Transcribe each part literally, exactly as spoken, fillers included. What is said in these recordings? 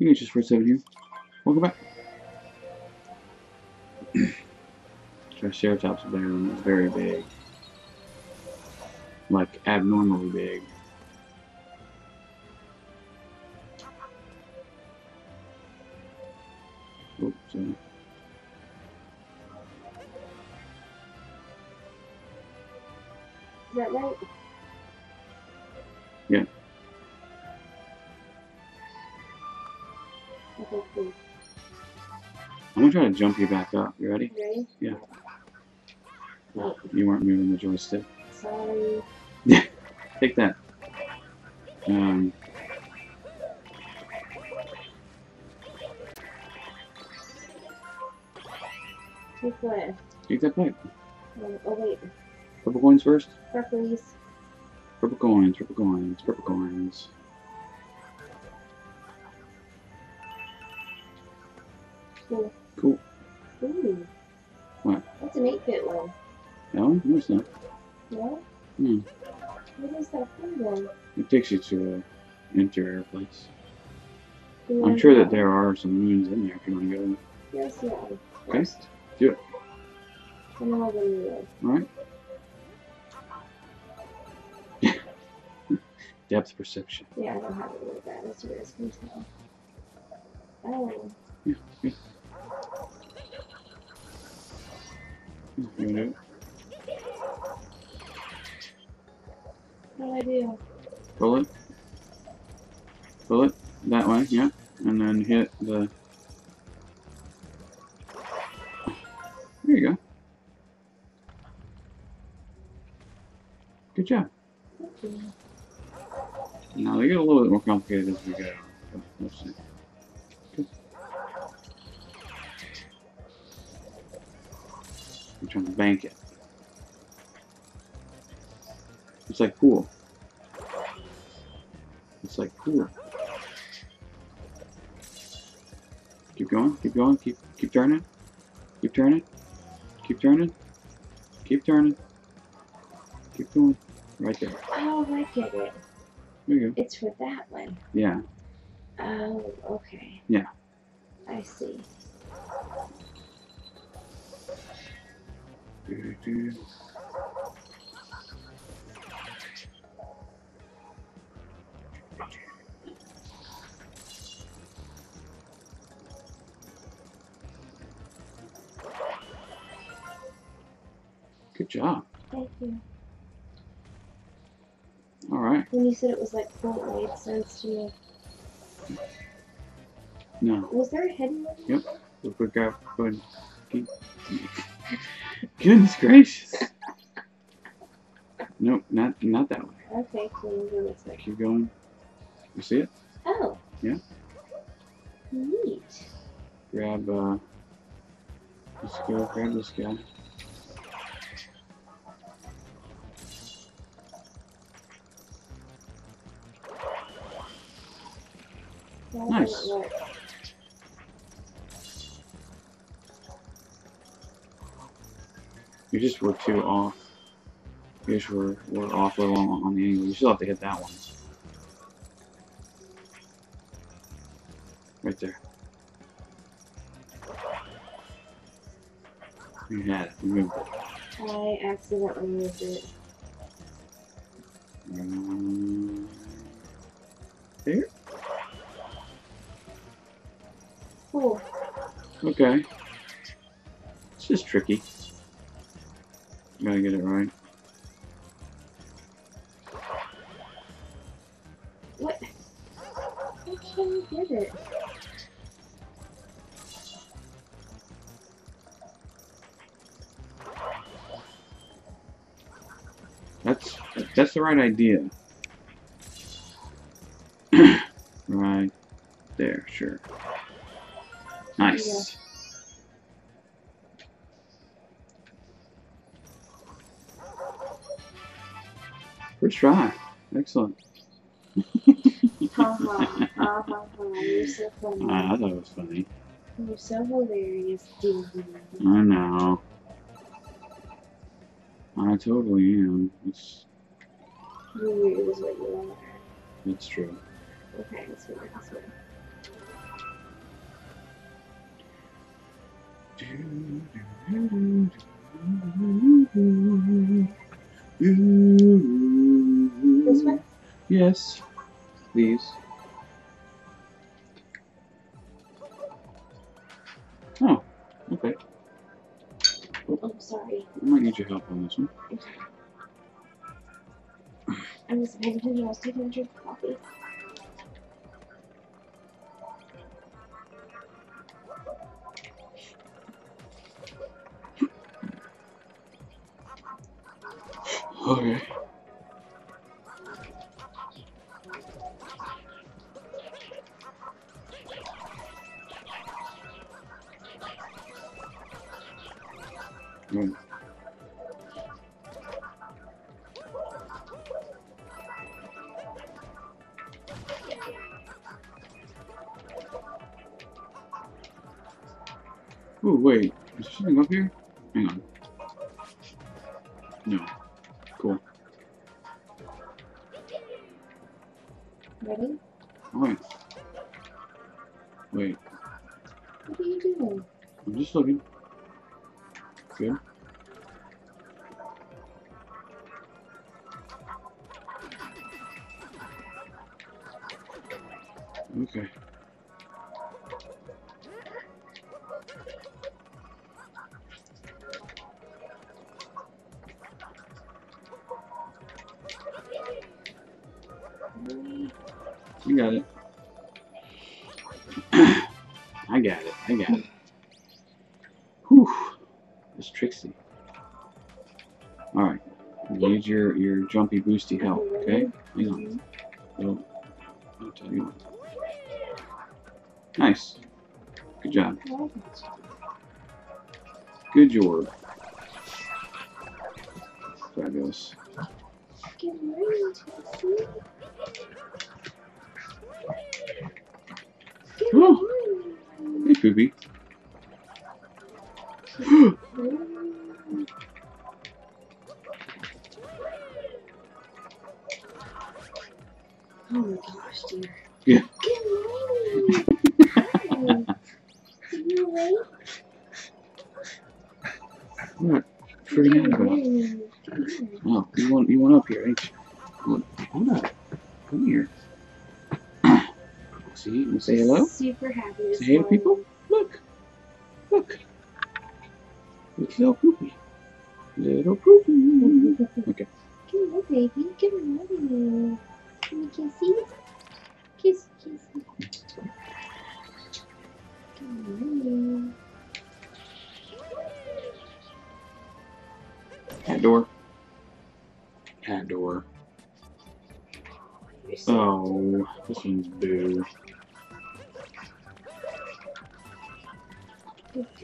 You can just for a second here. Welcome back. Triceratops bear is very big. Like, abnormally big. Oops. Sorry. Is that right? Yeah. Okay, cool. I'm gonna try to jump you back up. You ready? Ready? Yeah. Well, you weren't moving the joystick. Sorry. Take that. Um. Take what? Take that plate. Um, oh wait. Purple coins first. Purples. Purple coins. Purple coins. Purple coins. Cool. Cool. Ooh. What? That's an eight bit one. That one? No, it's not. No? Hmm. What is that thing then? It takes you to an interior place. Yeah. I'm sure that there are some moons in there if you want to go. Yes, yeah. Okay. Do it. And then I'll go to the Alright. Depth perception. Yeah, I don't have it like that. That's what it's going to tell. Oh. Yeah, yeah. You want to do it? What do I do? Pull it. Pull it that way, yeah. And then hit the... There you go. Good job. Thank you. Now they get a little bit more complicated as we go. Let's see. I'm trying to bank it. It's like cool. It's like cool. Keep going, keep going, keep keep turning. Keep turning. Keep turning. Keep turning. Keep going. Right there. Oh, I get it. There you go. It's for that one. Yeah. Oh, okay. Yeah. I see. Good job. Thank you. All right. When you said it was like cool, it made sense to me. No. Was there a hidden one? Yep. Look, we got one. Goodness gracious! Nope, not not that way. Okay, cool. Go this way. Keep going. You see it? Oh. Yeah. Neat. Grab. Uh, let's go. Grab this guy. Nice. You just were too off. You just were, were off a little on the angle. You still have to hit that one. Right there. You had it. You moved it. I accidentally moved it. Um, there? Cool. Okay. It's just tricky. Gotta get it right. What? I can't get it. That's that's the right idea. Right there, sure. Nice. Yeah. Good try. Excellent. Ha ha ha ha. You're so funny. I thought it was funny. You're so hilarious, dude. I know. I totally am. It's... You knew it was what you wanted. That's true. Okay, let's do it this way. This one? Yes, these. Oh, okay. Oh, sorry. I might need your help on this one. I was paying attention. I was taking a drink of coffee. Okay. Mm. Oh wait, is there something up here? Hang on. No. Cool. Ready? Alright. Wait. What are you doing? I'm just looking. Okay. Okay. You got it. I got it. I got it. Whew. It's tricksy. Alright. You need your, your jumpy boosty help, okay? Hang on. Go. I'll tell you what. Nice. Good job. Good job. Fabulous. Oh. Hey, Poopy. Oh my gosh, dear. Yeah. I'm not freaking out about it. Oh, you want, you want up here, H. Hold up. Come here. See, and say hello. Super happy. Say hello, people. Look. Look. It's little Poopy. Little Poopy. Okay. Come here, baby. Come here. Can you kiss it? Kiss, kiss. Come here. Cat door. Cat door. Oh, this one's boo.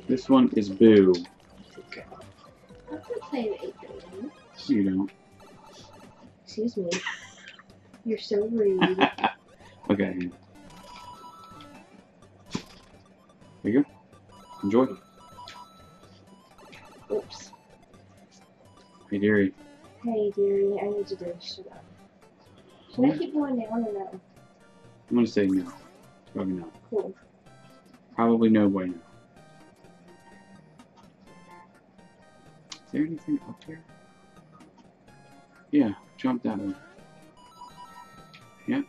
This one is boo. Okay. I'm not playing at eight thirty. You don't. Excuse me. You're so rude. Okay. There you go. Enjoy. Oops. Hey, dearie. Hey, dearie. I need you to shut up. Should I keep going down or no? I'm gonna say no. Probably not. Cool. Probably no way now. Is there anything up here? Yeah, jump that one. Yep.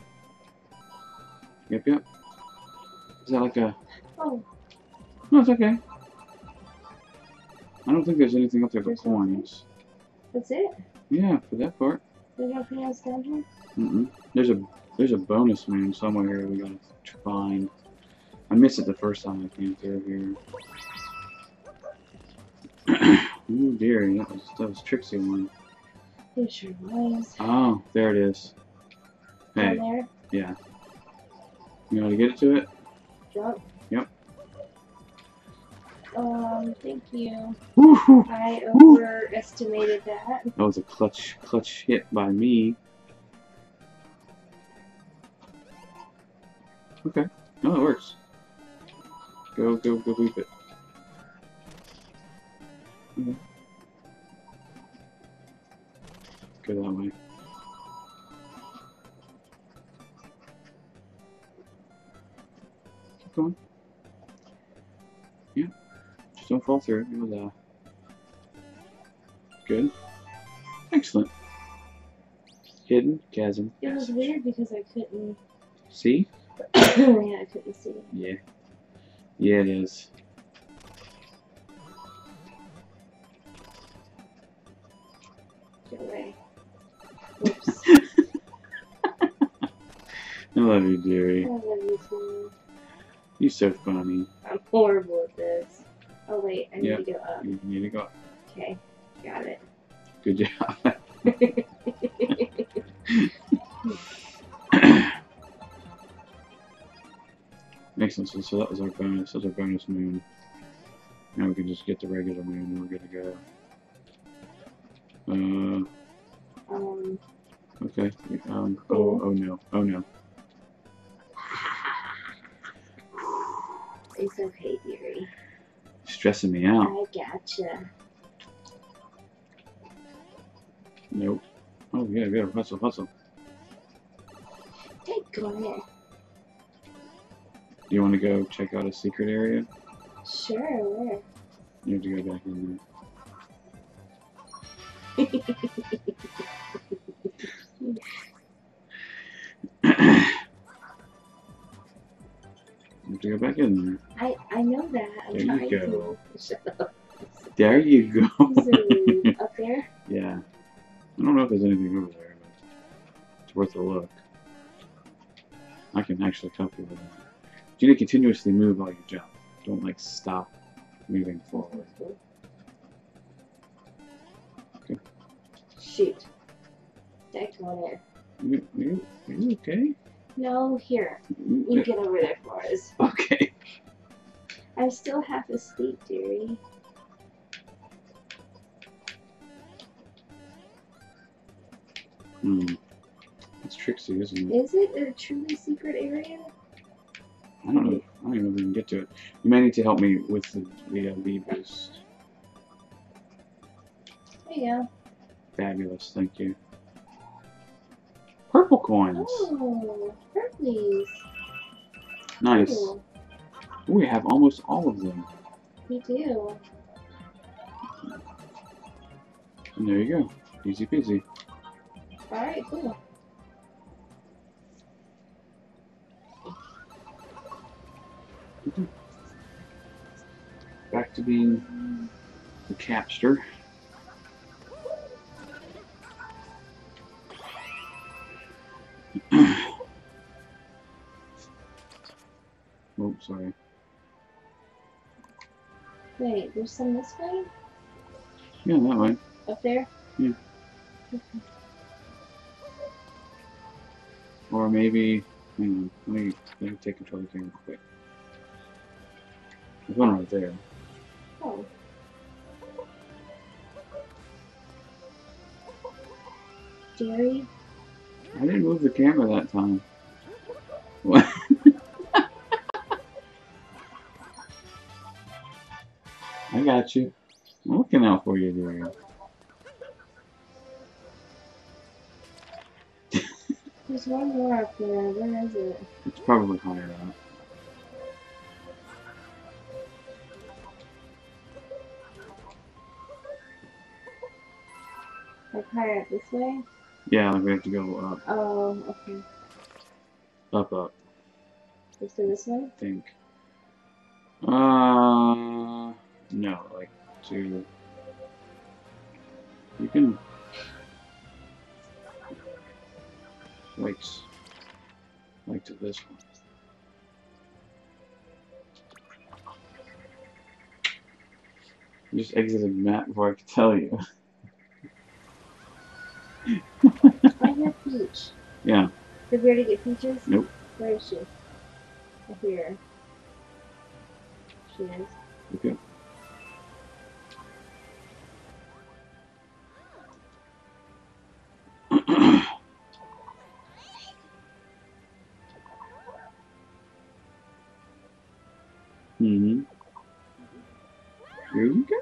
Yep, yep. Is that like a... Oh. No, it's okay. I don't think there's anything up there but coins. That's it? Yeah, for that part. There's nothing else down here? Mm-mm. There's a there's a bonus man somewhere here we gotta find. I missed it the first time I came through here. Oh dear, that was that was a tricksy one. It sure was. Oh, there it is. Hey. Down there? Yeah. You know how to get it to it? Jump. Yep. Um, thank you. Woo-hoo. I overestimated Woo. that. That was a clutch, clutch hit by me. Okay. No, it works. Go, go, go, loop it. Okay. Go that way. Keep going. Yeah. Don't fall through. It was uh, good. Excellent. Hidden chasm. It was weird because I couldn't see. Yeah, I couldn't see. Yeah. Yeah, it is. Get away. Oops. I love you, dearie. I love you too. You're so funny. I'm horrible at this. Oh wait, I need yep. to go up. You need to go up. Okay, got it. Good job. Excellent, so, so that was our bonus, that was our bonus moon. Now we can just get the regular moon and we're good to go. Uh, um, okay, um, oh, oh no, oh no. It's okay, dearie. Stressing me out. I gotcha. Nope. Oh yeah, we gotta hustle, hustle. Take on it. Do you want to go check out a secret area? Sure, where? You have to go back in there. You have to go back in there. I, I know that. I'm there you go. To shut up. There you go. Up there? Yeah. I don't know if there's anything over there, but it's worth a look. I can actually copy that. You need to continuously move while you jump. Don't like stop moving forward. Okay. Shoot. Decked on it. You, you, you okay? No, here. You get over there for us. Okay. I'm still half asleep, dearie. Hmm. It's tricksy, isn't it? Is it a truly secret area? I don't know. I don't even know if we can get to it. You may need to help me with the, the uh, V boost. There you go. Fabulous. Thank you. Purple coins. Oh, purplies. Nice. Ooh. We have almost all of them. We do. And there you go. Easy peasy. All right. Cool. Back to being the capster. Oh, sorry. Wait, there's some this way? Yeah, that way. Up there? Yeah. Okay. Or maybe, hang on, let me, let me take control of the thing real quick. There's one right there. Oh. Jerry? I didn't move the camera that time. What? I got you. I'm looking out for you, Jerry. There's one more up there. Where is it? It's probably higher up. Like higher up this way? Yeah, like we have to go up. Oh, okay. Up, up. Let's do this way? I think. Uh, no, like to. You can. Like, like to this one. You just exited the map before I could tell you. I have Peach. Yeah. Did we already get Peaches? Nope. Where is she? Up here. She is. Okay. Mm-hmm. Here we go.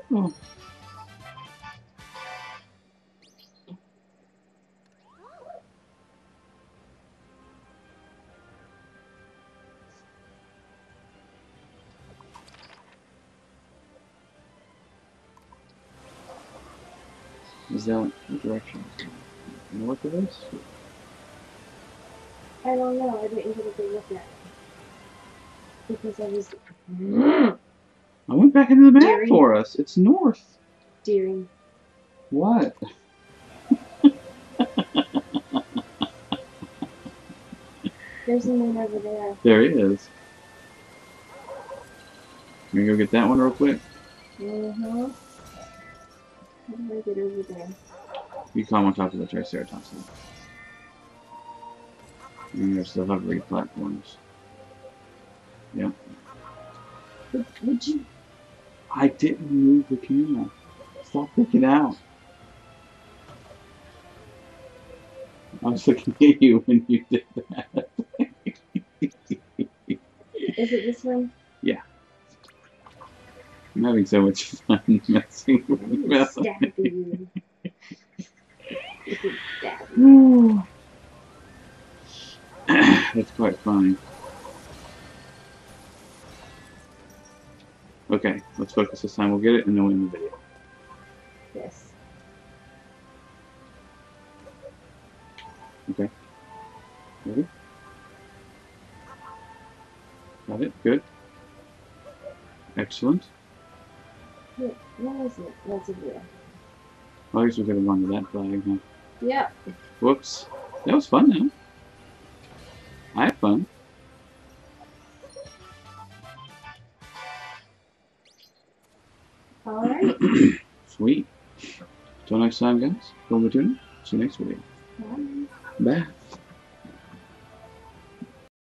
Is that what direction? North of us? I don't know. I didn't get a good look at it. Because I was. I went back into the map Deering. for us. It's north. Deering. What? There's one over there. There he is. Can we go get that one real quick? Uh-huh. How do I get over there? You climb on top of the Triceratops. And there's the lovely platforms. Yep. Would, would you? I didn't move the camera. Stop looking out. I was looking at you when you did that. Is it this one? Yeah. I'm having so much fun messing with you. Stab you. Stab you. That's quite funny. Okay, let's focus this time. We'll get it and then we'll end the video. Yes. Okay. Ready? Got it? Good. Excellent. What is it? That's a deer. Well, I guess we could have gone to that flag, huh? Yeah. Whoops. That was fun, though. I had fun. Alright. Sweet. Till next time, guys. Film the tuna. See you next week. Bye. Bye.